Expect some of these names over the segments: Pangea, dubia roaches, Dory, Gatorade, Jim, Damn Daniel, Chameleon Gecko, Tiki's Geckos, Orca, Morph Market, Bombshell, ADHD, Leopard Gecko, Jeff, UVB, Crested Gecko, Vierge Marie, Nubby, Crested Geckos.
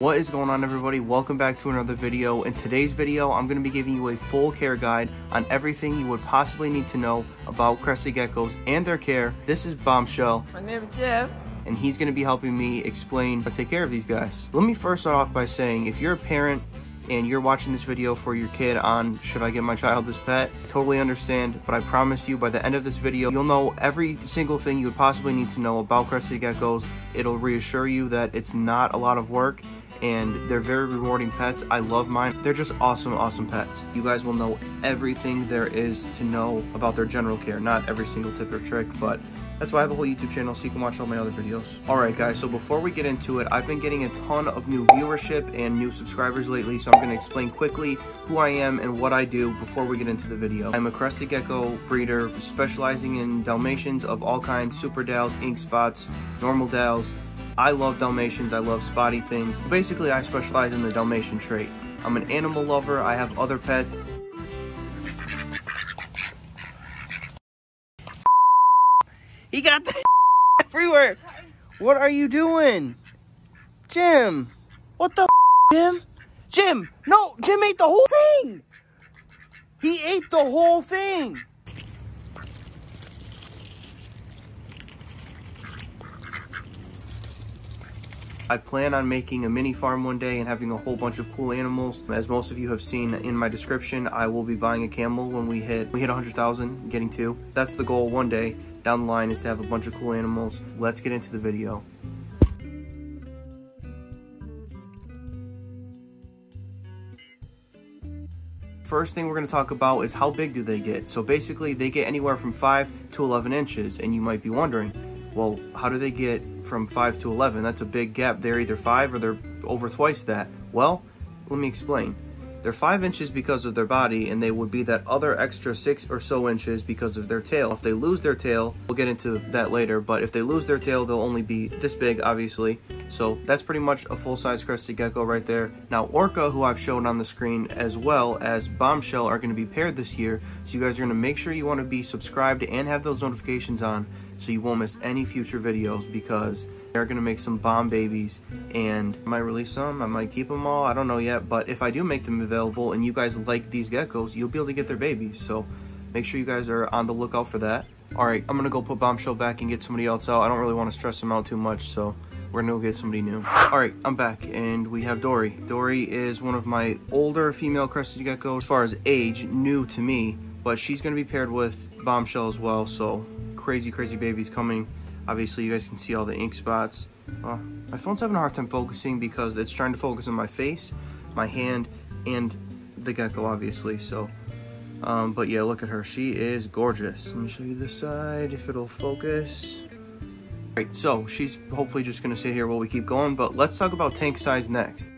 What is going on, everybody? Welcome back to another video. In today's video, I'm going to be giving you a full care guide on everything you would possibly need to know about crested geckos and their care. This is Bombshell. My name is Jeff, and he's going to be helping me explain how to take care of these guys. Let me first start off by saying, if you're a parent and you're watching this video for your kid on should I get my child this pet, I totally understand, but I promise you by the end of this video, you'll know every single thing you would possibly need to know about crested geckos. It'll reassure you that it's not a lot of work and they're very rewarding pets. I love mine. They're just awesome, awesome pets. You guys will know everything there is to know about their general care, not every single tip or trick, but that's why I have a whole YouTube channel, so you can watch all my other videos. Alright guys, so before we get into it, I've been getting a ton of new viewership and new subscribers lately, so I'm going to explain quickly who I am and what I do before we get into the video. I'm a crested gecko breeder specializing in Dalmatians of all kinds, super Dals, ink spots, normal Dals. I love Dalmatians, I love spotty things. Basically, I specialize in the Dalmatian trait. I'm an animal lover, I have other pets. He got that everywhere! What are you doing? Jim! What the Jim? Jim! No! Jim ate the whole thing! He ate the whole thing! I plan on making a mini farm one day and having a whole bunch of cool animals. As most of you have seen in my description, I will be buying a camel when we hit 100,000, getting two. That's the goal one day down the line, is to have a bunch of cool animals. Let's get into the video. First thing we're going to talk about is how big do they get. So basically they get anywhere from 5 to 11 inches, and you might be wondering, well, how do they get from 5 to 11? That's a big gap. They're either 5 or they're over twice that. Well, let me explain. They're 5 inches because of their body, and they would be that other extra 6 or so inches because of their tail. If they lose their tail, we'll get into that later, but if they lose their tail, they'll only be this big, obviously. So that's pretty much a full-size crested gecko right there. Now, Orca, who I've shown on the screen, as well as Bombshell, are going to be paired this year, so you guys are going to make sure you want to be subscribed and have those notifications on, so you won't miss any future videos, because they're gonna make some bomb babies, and I might release some, I might keep them all, I don't know yet, but if I do make them available and you guys like these geckos, you'll be able to get their babies, so make sure you guys are on the lookout for that. Alright, I'm gonna go put Bombshell back and get somebody else out. I don't really want to stress them out too much, so we're gonna go get somebody new. Alright, I'm back, and we have Dory. Dory is one of my older female crested geckos, as far as age, new to me, but she's gonna be paired with Bombshell as well, so crazy, crazy babies coming. Obviously, you guys can see all the ink spots. My phone's having a hard time focusing because it's trying to focus on my face, my hand, and the gecko, obviously. So, but yeah, look at her. She is gorgeous. Let me show you this side, if it'll focus. All right, so she's hopefully just gonna sit here while we keep going, but let's talk about tank size next.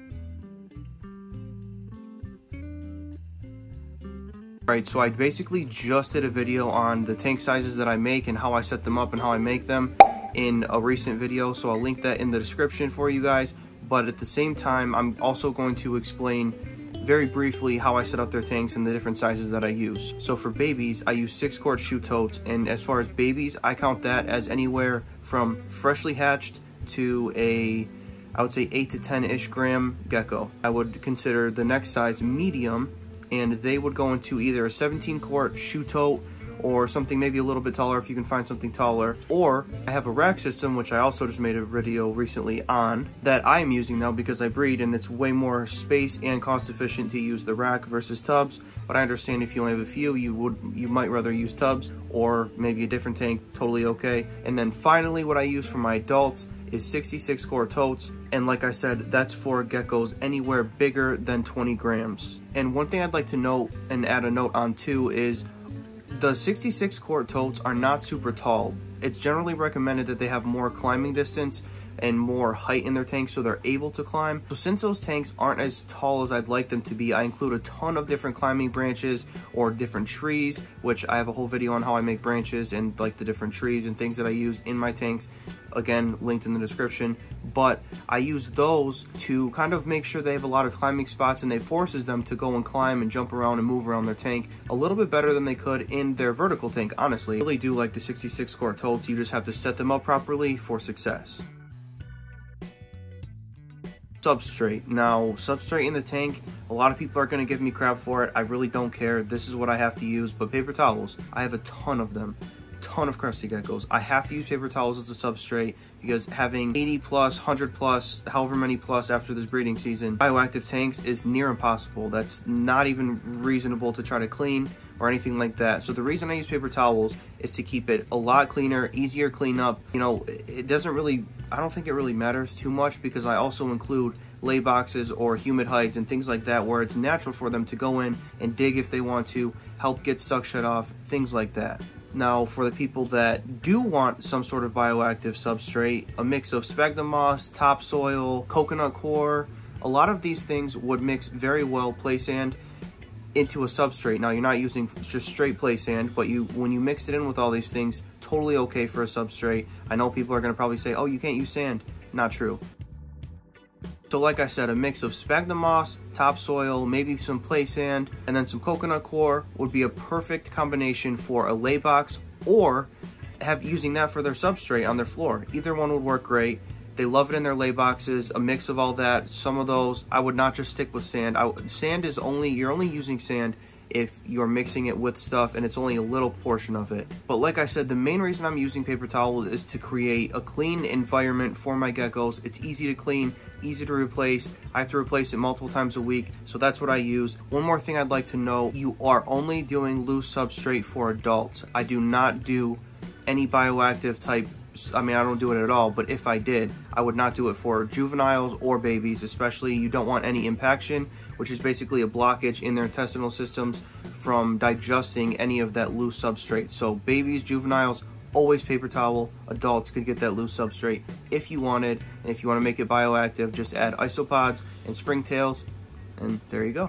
Alright, so I basically just did a video on the tank sizes that I make and how I set them up and how I make them in a recent video, so I'll link that in the description for you guys. But at the same time, I'm also going to explain very briefly how I set up their tanks and the different sizes that I use. So for babies, I use 6-quart shoe totes, and as far as babies, I count that as anywhere from freshly hatched to a, I would say, 8 to 10-ish gram gecko. I would consider the next size medium, and they would go into either a 17-quart shoe tote or something maybe a little bit taller if you can find something taller. Or I have a rack system, which I also just made a video recently on, that I am using now because I breed, and it's way more space and cost efficient to use the rack versus tubs. But I understand if you only have a few, you might rather use tubs or maybe a different tank, totally okay. And then finally, what I use for my adults is 66-quart totes, and like I said, that's for geckos anywhere bigger than 20 grams. And one thing I'd like to note and add a note on too is the 66-quart totes are not super tall. It's generally recommended that they have more climbing distance and more height in their tanks, so they're able to climb. So since those tanks aren't as tall as I'd like them to be, I include a ton of different climbing branches or different trees, which I have a whole video on how I make branches and like the different trees and things that I use in my tanks, again linked in the description. But I use those to kind of make sure they have a lot of climbing spots, and it forces them to go and climb and jump around and move around their tank a little bit better than they could in their vertical tank. Honestly, I really do like the 66-quart totes. You just have to set them up properly for success. Substrate. Now, substrate in the tank, a lot of people are going to give me crap for it. I really don't care. This is what I have to use. But paper towels, I have a ton of them. Ton of Crested Geckos. I have to use paper towels as a substrate because having 80 plus, 100 plus, however many plus after this breeding season, bioactive tanks is near impossible. That's not even reasonable to try to clean or anything like that. So the reason I use paper towels is to keep it a lot cleaner, easier cleanup. You know, it doesn't really, I don't think it really matters too much because I also include lay boxes or humid hides and things like that where it's natural for them to go in and dig if they want to, help get suck shut off, things like that. Now, for the people that do want some sort of bioactive substrate, a mix of sphagnum moss, topsoil, coconut core, a lot of these things would mix very well play sand into a substrate. Now, you're not using just straight play sand, but when you mix it in with all these things, totally okay for a substrate. I know people are going to probably say, oh, you can't use sand. Not true. So like I said, a mix of sphagnum moss, topsoil, maybe some play sand, and then some coconut core would be a perfect combination for a lay box or using that for their substrate on their floor. Either one would work great. They love it in their lay boxes, a mix of all that. Some of those, I would not just stick with sand. Sand is only, you're only using sand if you're mixing it with stuff and it's only a little portion of it. But like I said, the main reason I'm using paper towels is to create a clean environment for my geckos. It's easy to clean, easy to replace. I have to replace it multiple times a week, so that's what I use. One more thing I'd like to know, you are only doing loose substrate for adults. I do not do any bioactive type, I mean, I don't do it at all, but if I did, I would not do it for juveniles or babies, especially. You don't want any impaction, which is basically a blockage in their intestinal systems from digesting any of that loose substrate. So babies, juveniles, always paper towel. Adults could get that loose substrate if you wanted. And if you want to make it bioactive, just add isopods and springtails, and there you go.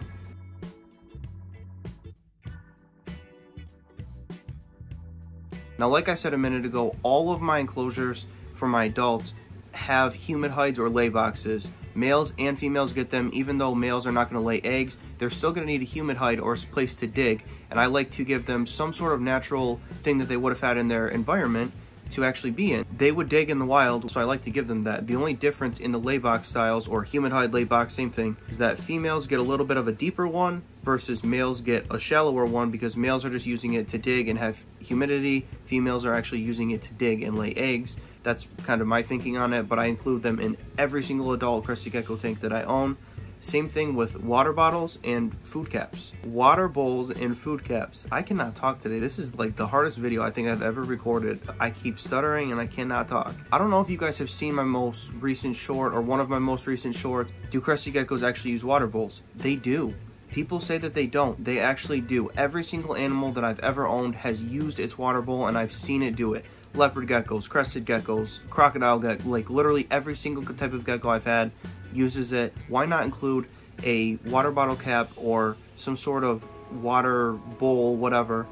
Now, like I said a minute ago, all of my enclosures for my adults have humid hides or lay boxes. Males and females get them. Even though males are not going to lay eggs, they're still going to need a humid hide or a place to dig. And I like to give them some sort of natural thing that they would have had in their environment to actually be in. They would dig in the wild, so I like to give them that. The only difference in the lay box styles, or humid hide, lay box, same thing, is that females get a little bit of a deeper one versus males get a shallower one, because males are just using it to dig and have humidity. Females are actually using it to dig and lay eggs. That's kind of my thinking on it, but I include them in every single adult Crested Gecko tank that I own. Same thing with water bottles and food caps. Water bowls and food caps. I cannot talk today. This is like the hardest video I think I've ever recorded. I keep stuttering and I cannot talk. I don't know if you guys have seen my most recent short, or one of my most recent shorts. Do Crested Geckos actually use water bowls? They do. People say that they don't. They actually do. Every single animal that I've ever owned has used its water bowl, and I've seen it do it. Leopard geckos, crested geckos, crocodile gecko, like literally every single type of gecko I've had uses it. Why not include a water bottle cap or some sort of water bowl, whatever,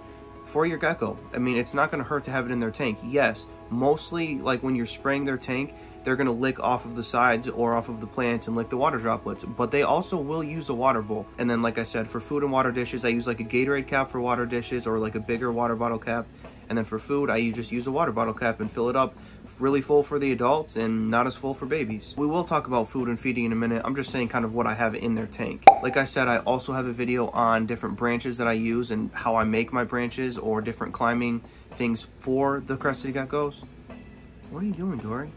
for your gecko? I mean, it's not going to hurt to have it in their tank. Yes, mostly like when you're spraying their tank, they're going to lick off of the sides or off of the plants and lick the water droplets, but they also will use a water bowl. And then, like I said, for food and water dishes, I use like a Gatorade cap for water dishes, or like a bigger water bottle cap. And then for food, I just use a water bottle cap and fill it up really full for the adults and not as full for babies. We will talk about food and feeding in a minute. I'm just saying kind of what I have in their tank. Like I said, I also have a video on different branches that I use and how I make my branches or different climbing things for the Crested Geckos. What are you doing, Dory?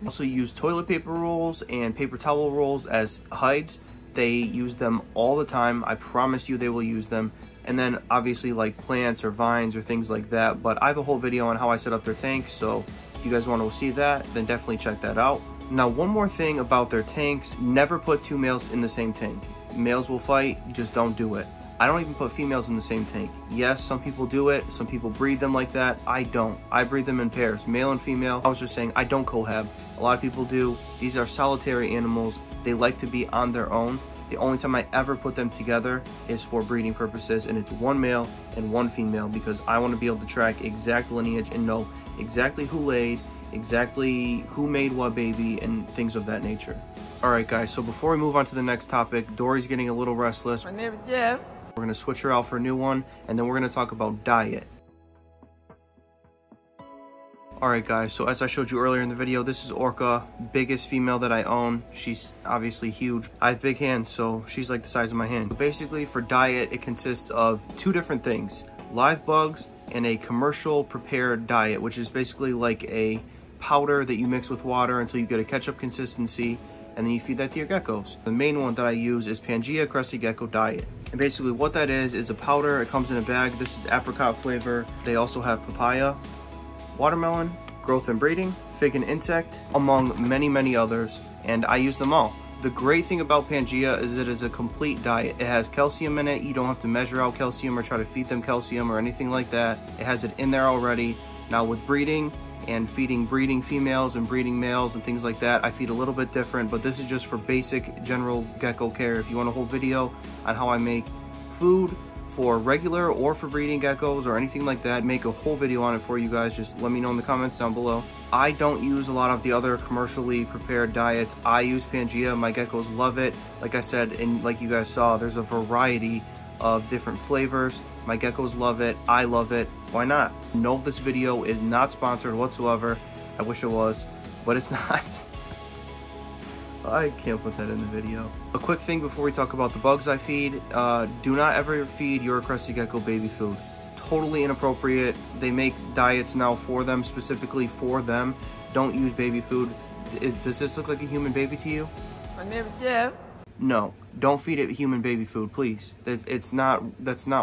I also use toilet paper rolls and paper towel rolls as hides. They use them all the time. I promise you they will use them. And then obviously like plants or vines or things like that. But I have a whole video on how I set up their tank, so if you guys want to see that, then definitely check that out. Now, one more thing about their tanks, never put two males in the same tank. Males will fight, just don't do it. I don't even put females in the same tank. Yes, some people do it, some people breed them like that. I don't. I breed them in pairs, male and female. I was just saying, I don't cohab. A lot of people do. These are solitary animals. They like to be on their own. The only time I ever put them together is for breeding purposes, and it's one male and one female, because I want to be able to track exact lineage and know exactly who laid, exactly who made what baby, and things of that nature. All right, guys, so before we move on to the next topic, Dory's getting a little restless. My name is Jeff. We're going to switch her out for a new one, and then we're going to talk about diet. Alright guys, so as I showed you earlier in the video, this is Orca, biggest female that I own. She's obviously huge. I have big hands, so she's like the size of my hand. Basically for diet, it consists of two different things, live bugs and a commercial prepared diet, which is basically like a powder that you mix with water until you get a ketchup consistency, and then you feed that to your geckos. The main one that I use is Pangea Crested Gecko Diet. And basically what that is a powder, it comes in a bag. This is apricot flavor. They also have papaya, watermelon, growth and breeding, fig and insect, among many, many others, and I use them all. The great thing about Pangea is it is a complete diet. It has calcium in it. You don't have to measure out calcium or try to feed them calcium or anything like that. It has it in there already. Now with breeding and feeding breeding females and breeding males and things like that, I feed a little bit different, but this is just for basic general gecko care. If you want a whole video on how I make food for regular or for breeding geckos or anything like that, make a whole video on it for you guys. Just let me know in the comments down below. I don't use a lot of the other commercially prepared diets. I use Pangea. My geckos love it. Like I said, and like you guys saw, there's a variety of different flavors. My geckos love it. I love it. Why not? No, this video is not sponsored whatsoever. I wish it was, but it's not. I can't put that in the video. A quick thing before we talk about the bugs I feed, do not ever feed your Crested Gecko baby food. Totally inappropriate. They make diets now for them, specifically for them. Don't use baby food. Does this look like a human baby to you? I never did. No, don't feed it human baby food, please. That's not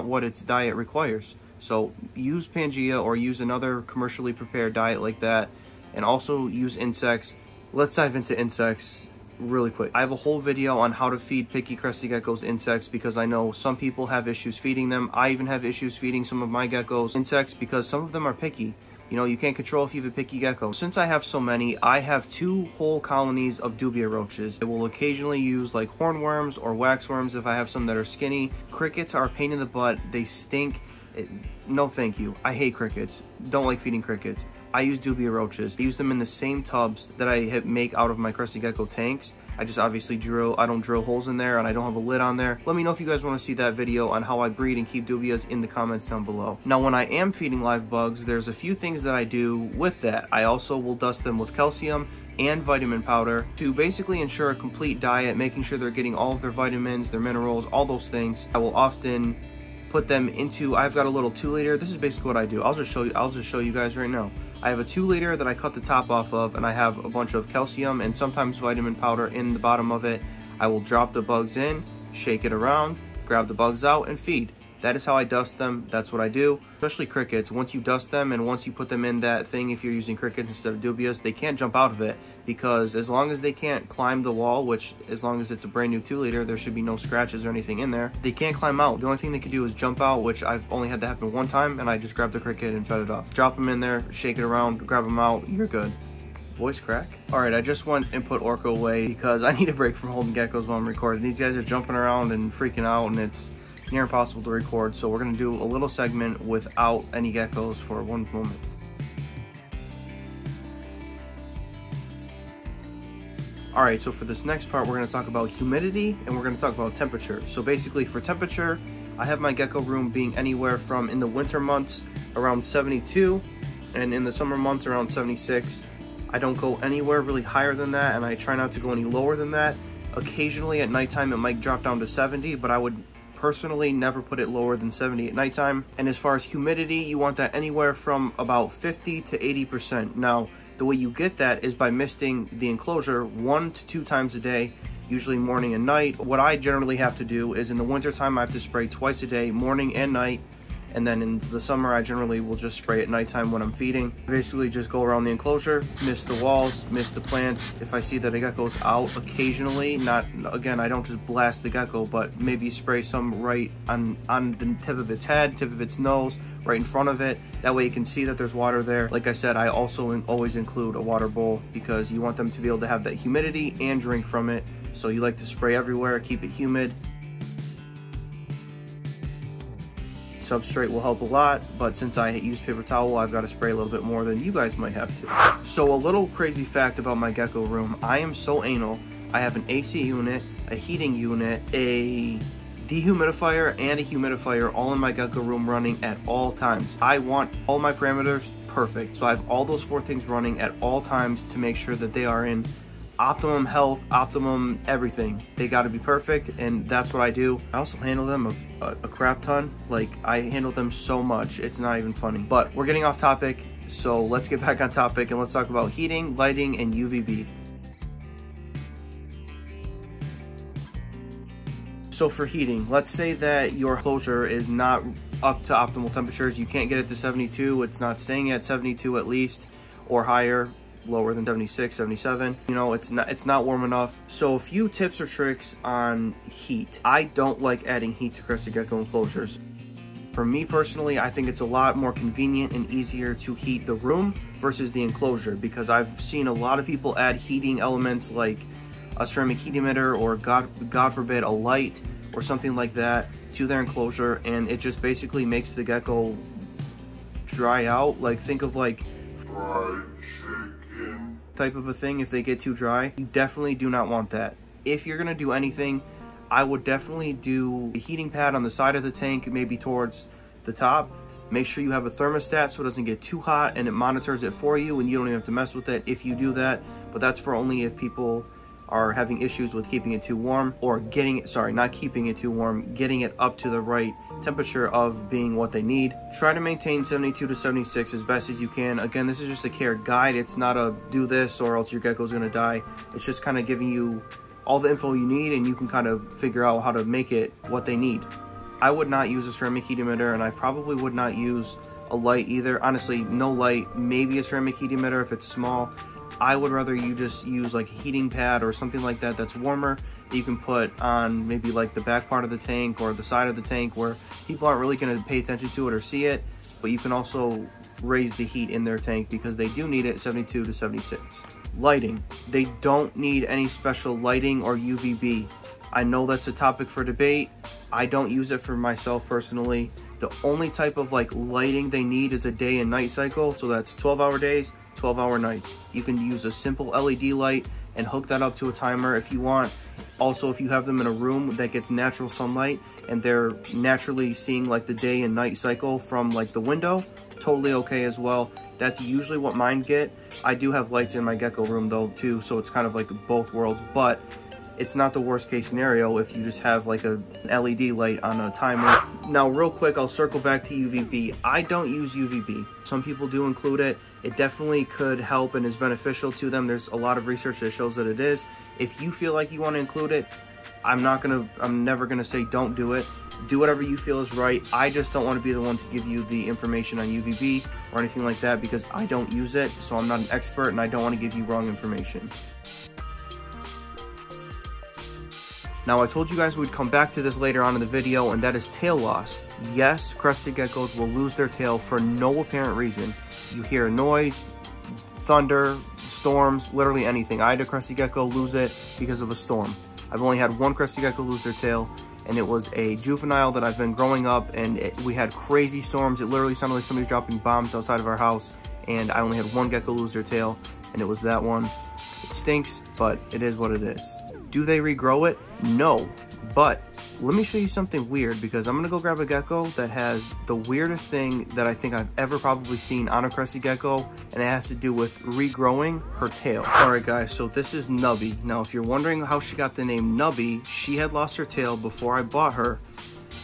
what its diet requires. So use Pangea or use another commercially prepared diet like that, and also use insects. Let's dive into insects really quick. I have a whole video on how to feed picky Crested Geckos insects because I know some people have issues feeding them. I even have issues feeding some of my geckos insects because some of them are picky. You know, you can't control if you have a picky gecko. Since I have so many, I have two whole colonies of dubia roaches. I will occasionally use like hornworms or waxworms if I have some that are skinny. Crickets are a pain in the butt. They stink. No thank you. I hate crickets. Don't like feeding crickets. I use dubia roaches. I use them in the same tubs that I make out of my Crested Gecko tanks. I just obviously I don't drill holes in there, and I don't have a lid on there. Let me know if you guys want to see that video on how I breed and keep dubias in the comments down below. Now when I am feeding live bugs, there's a few things that I do with that. I also will dust them with calcium and vitamin powder to basically ensure a complete diet, making sure they're getting all of their vitamins, their minerals, all those things. I will often put them into, I've got a little 2-liter. This is basically what I do. I'll just show you guys right now. I have a 2-liter that I cut the top off of, and I have a bunch of calcium and sometimes vitamin powder in the bottom of it. I will drop the bugs in, shake it around, grab the bugs out, and feed. That is how I dust them. That's what I do. Especially crickets. Once you dust them and once you put them in that thing, if you're using crickets instead of dubias, they can't jump out of it, because as long as they can't climb the wall, which as long as it's a brand new 2-liter, there should be no scratches or anything in there. They can't climb out. The only thing they can do is jump out, which I've only had that happen one time, and I just grabbed the cricket and fed it off. Drop them in there, shake it around, grab them out. You're good. Voice crack. All right, I just went and put Orca away because I need a break from holding geckos while I'm recording. These guys are jumping around and freaking out, and it's near impossible to record, so we're going to do a little segment without any geckos for one moment. Alright, so for this next part, we're going to talk about humidity, and we're going to talk about temperature. So basically for temperature, I have my gecko room being anywhere from, in the winter months, around 72, and in the summer months, around 76. I don't go anywhere really higher than that, and I try not to go any lower than that. Occasionally at nighttime, it might drop down to 70, but I would personally never put it lower than 70 at nighttime. And as far as humidity, you want that anywhere from about 50% to 80%. Now the way you get that is by misting the enclosure 1 to 2 times a day, usually morning and night. What I generally have to do is in the winter time I have to spray twice a day, morning and night, and then in the summer I generally will just spray at nighttime when I'm feeding. Basically just go around the enclosure, mist the walls, mist the plants. If I see that a gecko's out occasionally, not again, I don't just blast the gecko, but maybe spray some right on the tip of its head, tip of its nose, right in front of it. That way you can see that there's water there. Like I said, I also always include a water bowl because you want them to be able to have that humidity and drink from it. So you like to spray everywhere, keep it humid. Substrate will help a lot, but since I use paper towel, I've got to spray a little bit more than you guys might have to. So a little crazy fact about my gecko room, I am so anal. I have an AC unit, a heating unit, a dehumidifier, and a humidifier all in my gecko room running at all times. I want all my parameters perfect. So I have all those four things running at all times to make sure that they are in optimum health, optimum everything. They got to be perfect, and that's what I do. I also handle them a crap ton. Like, I handle them so much, it's not even funny. But we're getting off topic, so let's get back on topic and let's talk about heating, lighting, and UVB. So for heating, let's say that your enclosure is not up to optimal temperatures. You can't get it to 72, it's not staying at 72 at least, or higher, lower than 76, 77. You know, it's not warm enough. So a few tips or tricks on heat. I don't like adding heat to Crested Gecko enclosures. For me personally, I think it's a lot more convenient and easier to heat the room versus the enclosure, because I've seen a lot of people add heating elements like a ceramic heat emitter, or God forbid, a light or something like that to their enclosure, and it just basically makes the gecko dry out. Like, think of like fried chicken type of a thing if they get too dry. You definitely do not want that. If you're gonna do anything, I would definitely do a heating pad on the side of the tank, maybe towards the top. Make sure you have a thermostat so it doesn't get too hot, and it monitors it for you, and you don't even have to mess with it if you do that. But that's for only if people are having issues with keeping it too warm, or getting it, sorry, not keeping it too warm, getting it up to the right temperature of being what they need. Try to maintain 72 to 76 as best as you can. Again, this is just a care guide. It's not a do this or else your gecko's gonna die. It's just kind of giving you all the info you need, and you can kind of figure out how to make it what they need. I would not use a ceramic heat emitter, and I probably would not use a light either. Honestly, no light, maybe a ceramic heat emitter if it's small. I would rather you just use like a heating pad or something like that that's warmer, that you can put on maybe like the back part of the tank or the side of the tank where people aren't really going to pay attention to it or see it, but you can also raise the heat in their tank because they do need it 72 to 76. Lighting. They don't need any special lighting or UVB. I know that's a topic for debate. I don't use it for myself personally. The only type of like lighting they need is a day and night cycle, so that's 12-hour days, 12-hour nights. You can use a simple LED light and hook that up to a timer if you want. Also, if you have them in a room that gets natural sunlight and they're naturally seeing like the day and night cycle from like the window, totally okay as well. That's usually what mine get. I do have lights in my gecko room though too, so it's kind of like both worlds, but it's not the worst case scenario if you just have like an LED light on a timer. Now real quick, I'll circle back to UVB. I don't use UVB. Some people do include it. It definitely could help and is beneficial to them. There's a lot of research that shows that it is. If you feel like you want to include it, I'm never gonna say don't do it. Do whatever you feel is right. I just don't want to be the one to give you the information on UVB or anything like that because I don't use it, so I'm not an expert and I don't want to give you wrong information. Now I told you guys we'd come back to this later on in the video, and that is tail loss. Yes, crested geckos will lose their tail for no apparent reason. You hear a noise, thunder, storms, literally anything. I had a crested gecko lose it because of a storm. I've only had one crested gecko lose their tail, and it was a juvenile that I've been growing up, and we had crazy storms. It literally sounded like somebody dropping bombs outside of our house, and I only had one gecko lose their tail, and it was that one. It stinks, but it is what it is. Do they regrow it? No, but let me show you something weird, because I'm gonna go grab a gecko that has the weirdest thing that I think I've ever probably seen on a crested gecko, and it has to do with regrowing her tail. All right guys, so this is Nubby. Now, if you're wondering how she got the name Nubby, she had lost her tail before I bought her.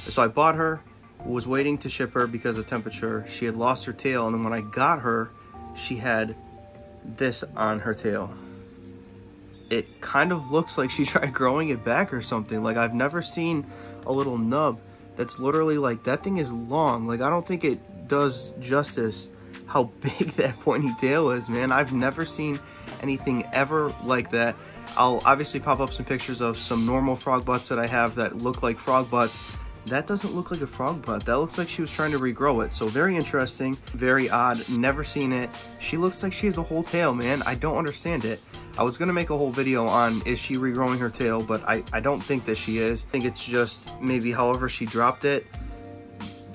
So I bought her, was waiting to ship her because of temperature. She had lost her tail, and then when I got her, she had this on her tail. It kind of looks like she tried growing it back or something. Like, I've never seen a little nub that's literally like, that thing is long. Like, I don't think it does justice how big that pointy tail is, man. I've never seen anything ever like that. I'll obviously pop up some pictures of some normal frog butts that I have that look like frog butts. That doesn't look like a frog butt. That looks like she was trying to regrow it. So very interesting, very odd, never seen it. She looks like she has a whole tail, man. I don't understand it. I was gonna make a whole video on is she regrowing her tail, but I don't think that she is. I think it's just maybe however she dropped it,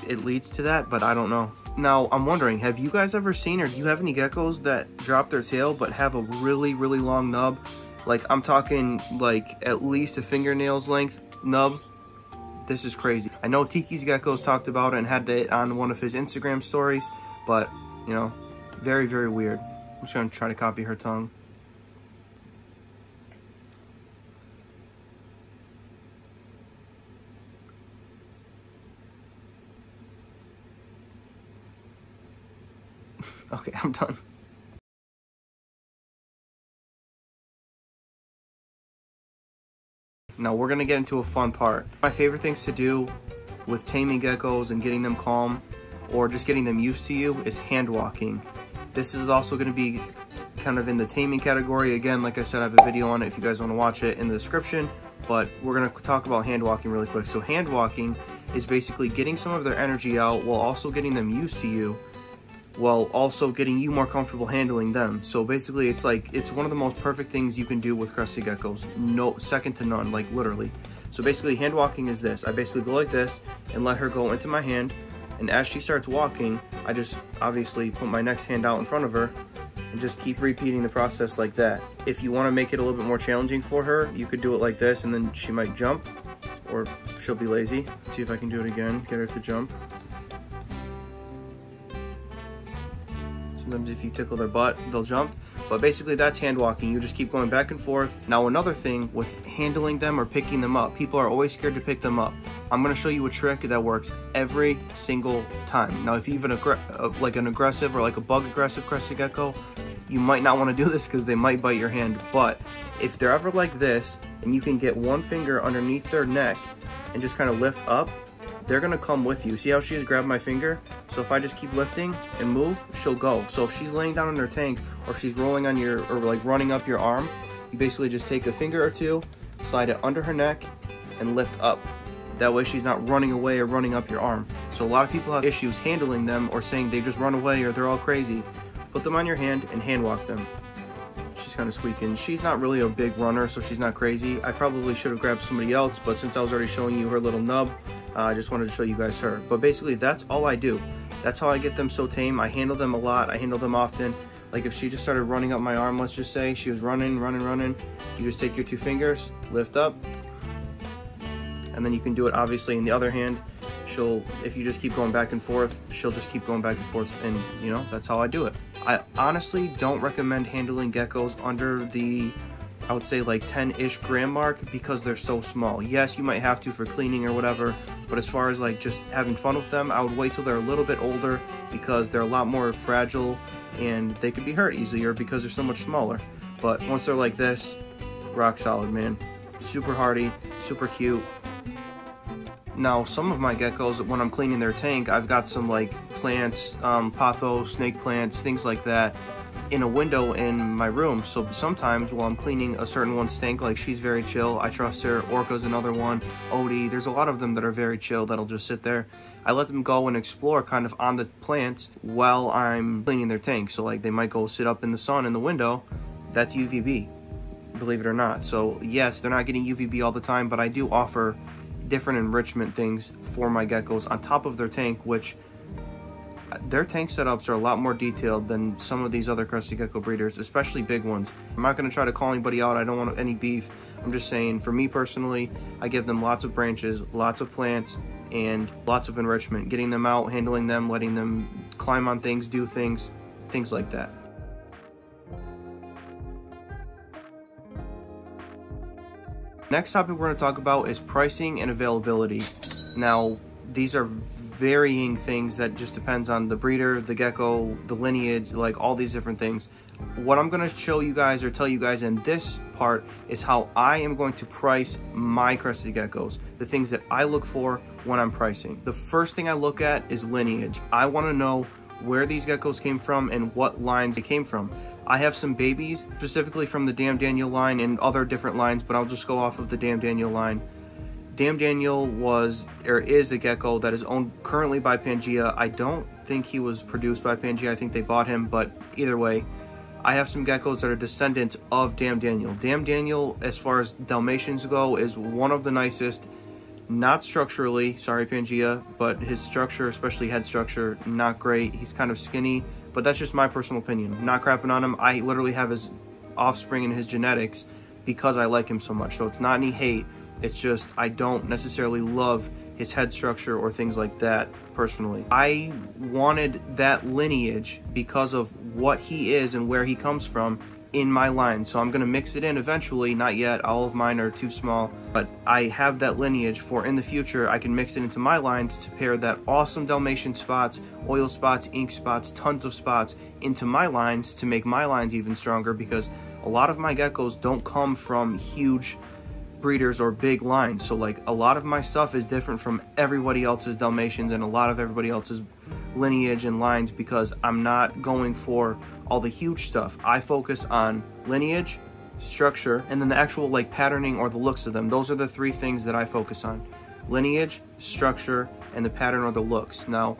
it leads to that, but I don't know. Now, I'm wondering, have you guys ever seen, or do you have any geckos that drop their tail but have a really, really long nub? Like, I'm talking like at least a fingernail's length nub. This is crazy. I know Tiki's Geckos talked about it and had it on one of his Instagram stories, but you know, Very, very weird. I'm just gonna try to copy her tongue. Okay, I'm done. Now we're gonna get into a fun part. My favorite things to do with taming geckos and getting them calm or just getting them used to you is hand walking. This is also gonna be kind of in the taming category. Again, like I said, I have a video on it if you guys wanna watch it in the description, but we're gonna talk about hand walking really quick. So hand walking is basically getting some of their energy out while also getting them used to you, while also getting you more comfortable handling them. So basically it's one of the most perfect things you can do with crested geckos. No, second to none, like literally. So basically hand walking is this. I basically go like this and let her go into my hand. And as she starts walking, I just obviously put my next hand out in front of her and just keep repeating the process like that. If you wanna make it a little bit more challenging for her, you could do it like this and then she might jump or she'll be lazy. Let's see if I can do it again, get her to jump. Sometimes if you tickle their butt, they'll jump. But basically that's hand walking. You just keep going back and forth. Now another thing with handling them or picking them up, people are always scared to pick them up. I'm gonna show you a trick that works every single time. Now if you have an aggressive or like a bug aggressive crested gecko, you might not wanna do this because they might bite your hand. But if they're ever like this and you can get one finger underneath their neck and just kind of lift up, they're gonna come with you. See how she has grabbed my finger? So if I just keep lifting and move, she'll go. So if she's laying down on her tank or if she's rolling on your, or like running up your arm, you basically just take a finger or two, slide it under her neck and lift up. That way she's not running away or running up your arm. So a lot of people have issues handling them or saying they just run away or they're all crazy. Put them on your hand and hand walk them. She's kind of squeaking. She's not really a big runner, so she's not crazy. I probably should have grabbed somebody else, but since I was already showing you her little nub, I just wanted to show you guys her. But basically that's all I do. That's how I get them so tame. I handle them a lot. I handle them often. Like if she just started running up my arm, let's just say she was running. You just take your two fingers, lift up, and then you can do it obviously in the other hand. She'll, if you just keep going back and forth, she'll just keep going back and forth, and you know, that's how I do it. I honestly don't recommend handling geckos under the, I would say like 10-ish gram mark because they're so small. Yes, you might have to for cleaning or whatever, but as far as like just having fun with them, I would wait till they're a little bit older because they're a lot more fragile and they could be hurt easier because they're so much smaller. But once they're like this, rock solid, man. Super hardy, super cute. Now, some of my geckos, when I'm cleaning their tank, I've got some like plants, pothos, snake plants, things like that, in a window in my room. So sometimes while I'm cleaning a certain one's tank, like she's very chill, I trust her. Orca's another one, Odie, there's a lot of them that are very chill that'll just sit there. I let them go and explore kind of on the plants while I'm cleaning their tank. So like they might go sit up in the sun in the window. That's UVB, believe it or not. So yes, they're not getting UVB all the time, but I do offer different enrichment things for my geckos on top of their tank, which their tank setups are a lot more detailed than some of these other crested gecko breeders, especially big ones. I'm not going to try to call anybody out. I don't want any beef. I'm just saying, for me personally, I give them lots of branches, lots of plants, and lots of enrichment. Getting them out, handling them, letting them climb on things, do things, things like that. Next topic we're going to talk about is pricing and availability. Now, these are varying things that just depends on the breeder, the gecko, the lineage, like all these different things. What I'm going to show you guys or tell you guys in this part is how I am going to price my crested geckos, the things that I look for when I'm pricing. The first thing I look at is lineage. I want to know where these geckos came from and what lines they came from. I have some babies, specifically from the Damn Daniel line and other different lines, but I'll just go off of the Damn Daniel line. Damn Daniel was, or is, a gecko that is owned currently by Pangea. I don't think he was produced by Pangea. I think they bought him, but either way, I have some geckos that are descendants of Damn Daniel. Damn Daniel, as far as Dalmatians go, is one of the nicest, not structurally, sorry Pangea, but his structure, especially head structure, not great. He's kind of skinny. But that's just my personal opinion. I'm not crapping on him. I literally have his offspring and his genetics because I like him so much. So it's not any hate. It's just I don't necessarily love his head structure or things like that personally. I wanted that lineage because of what he is and where he comes from in my line. So I'm gonna mix it in eventually, not yet, all of mine are too small, but I have that lineage for in the future, I can mix it into my lines to pair that awesome Dalmatian spots, oil spots, ink spots, tons of spots into my lines to make my lines even stronger, because a lot of my geckos don't come from huge breeders or big lines. So like a lot of my stuff is different from everybody else's Dalmatians and a lot of everybody else's lineage and lines, because I'm not going for all the huge stuff. I focus on lineage, structure, and then the actual like patterning or the looks of them. Those are the three things that I focus on: lineage, structure, and the pattern or the looks. Now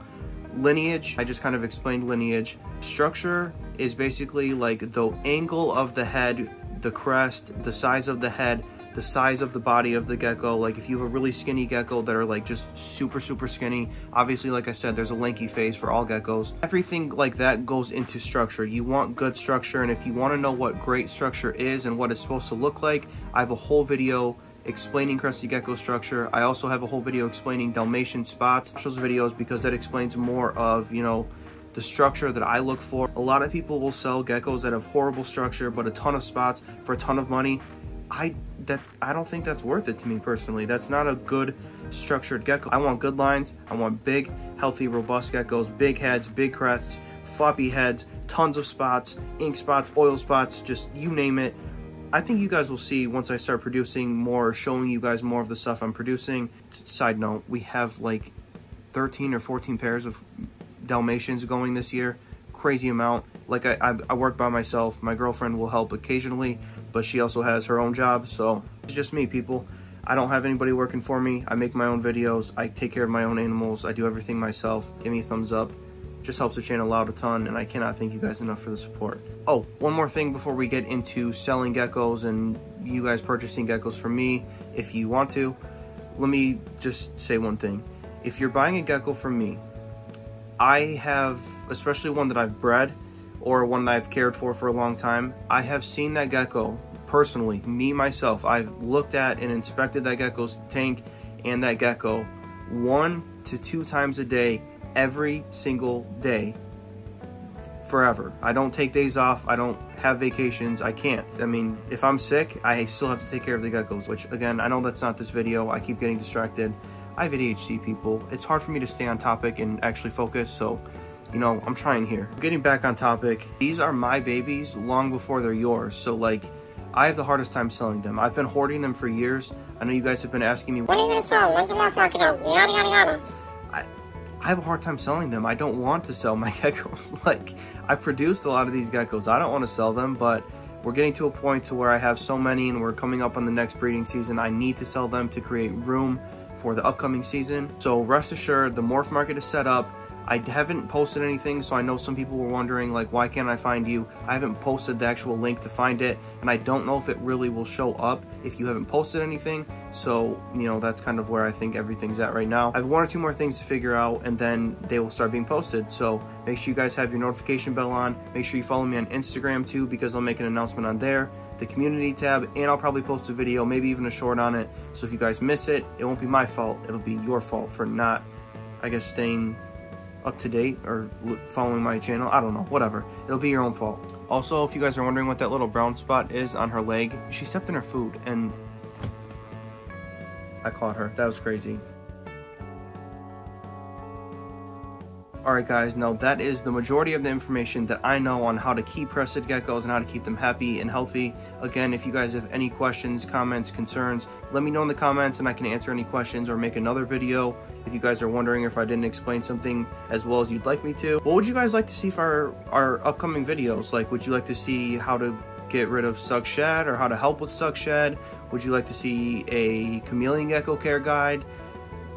lineage, I just kind of explained lineage. Structure is basically like the angle of the head, the crest, the size of the head, the size of the body of the gecko. Like if you have a really skinny gecko that are like just super, super skinny, obviously, like I said, there's a lanky phase for all geckos. Everything like that goes into structure. You want good structure. And if you want to know what great structure is and what it's supposed to look like, I have a whole video explaining Crested Gecko structure. I also have a whole video explaining Dalmatian spots. I watch those videos because that explains more of, you know, the structure that I look for. A lot of people will sell geckos that have horrible structure, but a ton of spots for a ton of money. I don't think that's worth it to me personally. That's not a good structured gecko. I want good lines. I want big, healthy, robust geckos, big heads, big crests, floppy heads, tons of spots, ink spots, oil spots, just you name it. I think you guys will see once I start producing more, showing you guys more of the stuff I'm producing. Side note, we have like 13 or 14 pairs of Dalmatians going this year. Crazy amount. Like I work by myself. My girlfriend will help occasionally, but she also has her own job. So it's just me, people. I don't have anybody working for me. I make my own videos. I take care of my own animals. I do everything myself. Give me a thumbs up. Just helps the channel out a ton, and I cannot thank you guys enough for the support. Oh, one more thing before we get into selling geckos and you guys purchasing geckos from me, if you want to, let me just say one thing. If you're buying a gecko from me, I have, especially one that I've bred or one that I've cared for a long time, I have seen that gecko personally, me, myself. I've looked at and inspected that gecko's tank and that gecko 1 to 2 times a day, every single day, forever. I don't take days off. I don't have vacations. I can't. I mean, if I'm sick, I still have to take care of the geckos, which again, I know that's not this video. I keep getting distracted. I have ADHD, people. It's hard for me to stay on topic and actually focus. So, you know, I'm trying here. Getting back on topic, these are my babies long before they're yours. So like, I have the hardest time selling them. I've been hoarding them for years. I know you guys have been asking me, when are you gonna sell? When's the Morph Market up? Yada, yada, yada. I have a hard time selling them. I don't want to sell my geckos. Like, I produced a lot of these geckos. I don't want to sell them, but we're getting to a point to where I have so many and we're coming up on the next breeding season. I need to sell them to create room for the upcoming season. So rest assured, the Morph Market is set up. I haven't posted anything, so I know some people were wondering, like, why can't I find you? I haven't posted the actual link to find it, and I don't know if it really will show up if you haven't posted anything. So, you know, that's kind of where I think everything's at right now. I have 1 or 2 more things to figure out, and then they will start being posted. So make sure you guys have your notification bell on. Make sure you follow me on Instagram too, because I'll make an announcement on there, the community tab, and I'll probably post a video, maybe even a short on it. So if you guys miss it, it won't be my fault. It'll be your fault for not, I guess, staying up to date or following my channel. I don't know, whatever. It'll be your own fault. Also, if you guys are wondering what that little brown spot is on her leg, she stepped in her food and I caught her. That was crazy. Alright guys, now that is the majority of the information that I know on how to keep crested geckos and how to keep them happy and healthy. Again, if you guys have any questions, comments, concerns, let me know in the comments and I can answer any questions or make another video if you guys are wondering if I didn't explain something as well as you'd like me to. What would you guys like to see for our upcoming videos? Like, would you like to see how to get rid of suck shed or how to help with suck shed? Would you like to see a chameleon gecko care guide?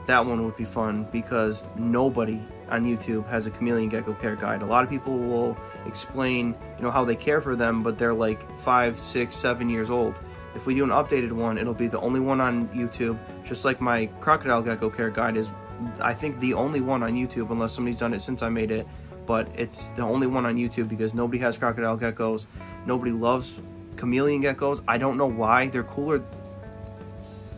That one would be fun because nobody on YouTube has a chameleon gecko care guide. A lot of people will explain, you know, how they care for them, but they're like 5, 6, 7 years old. If we do an updated one, it'll be the only one on YouTube, just like my crocodile gecko care guide is, I think, the only one on YouTube, unless somebody's done it since I made it, but it's the only one on YouTube because nobody has crocodile geckos. Nobody loves chameleon geckos. I don't know why. They're cooler.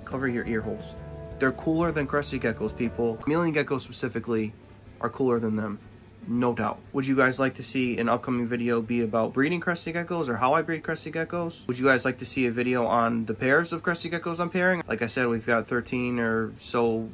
Cover your ear holes. They're cooler than crested geckos, people. Chameleon geckos specifically are cooler than them, no doubt. Would you guys like to see an upcoming video be about breeding crested geckos or how I breed crested geckos? Would you guys like to see a video on the pairs of crested geckos I'm pairing? Like I said, we've got 13 or so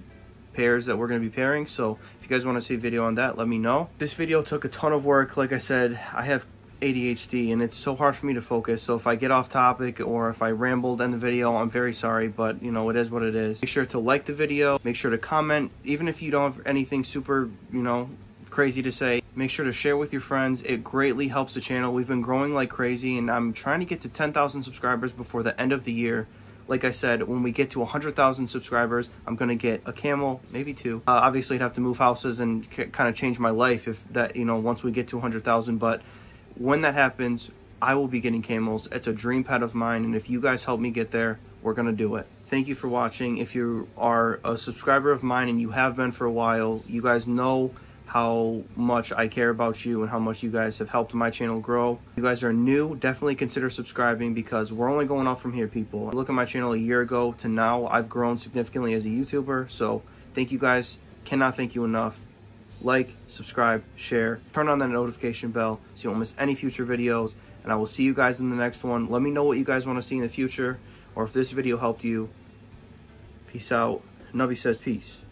pairs that we're going to be pairing, so if you guys want to see a video on that, let me know. This video took a ton of work. Like I said, I have ADHD and it's so hard for me to focus, so if I get off topic or if I rambled in the video, I'm very sorry, but you know, it is what it is. Make sure to like the video, make sure to comment, even if you don't have anything super, you know, crazy to say. Make sure to share with your friends. It greatly helps the channel. We've been growing like crazy and I'm trying to get to 10,000 subscribers before the end of the year. Like I said, when we get to 100,000 subscribers, I'm gonna get a camel, maybe two. Obviously I'd have to move houses and kind of change my life if that, you know, once we get to 100,000, but when that happens, I will be getting camels. It's a dream pet of mine, and if you guys help me get there, we're gonna do it. Thank you for watching. If you are a subscriber of mine and you have been for a while, you guys know how much I care about you and how much you guys have helped my channel grow. If you guys are new, definitely consider subscribing because we're only going up from here, people. Look at my channel a year ago to now. I've grown significantly as a YouTuber, so thank you guys. Cannot thank you enough. Like, subscribe, share, turn on that notification bell so you won't miss any future videos, and I will see you guys in the next one. Let me know what you guys want to see in the future or if this video helped you. Peace out. Nubby says peace.